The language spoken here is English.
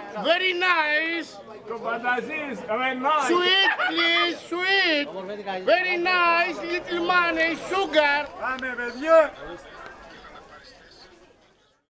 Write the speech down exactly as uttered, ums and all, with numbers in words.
food, very nice. Sweet, please, sweet. Very nice, little money, sugar.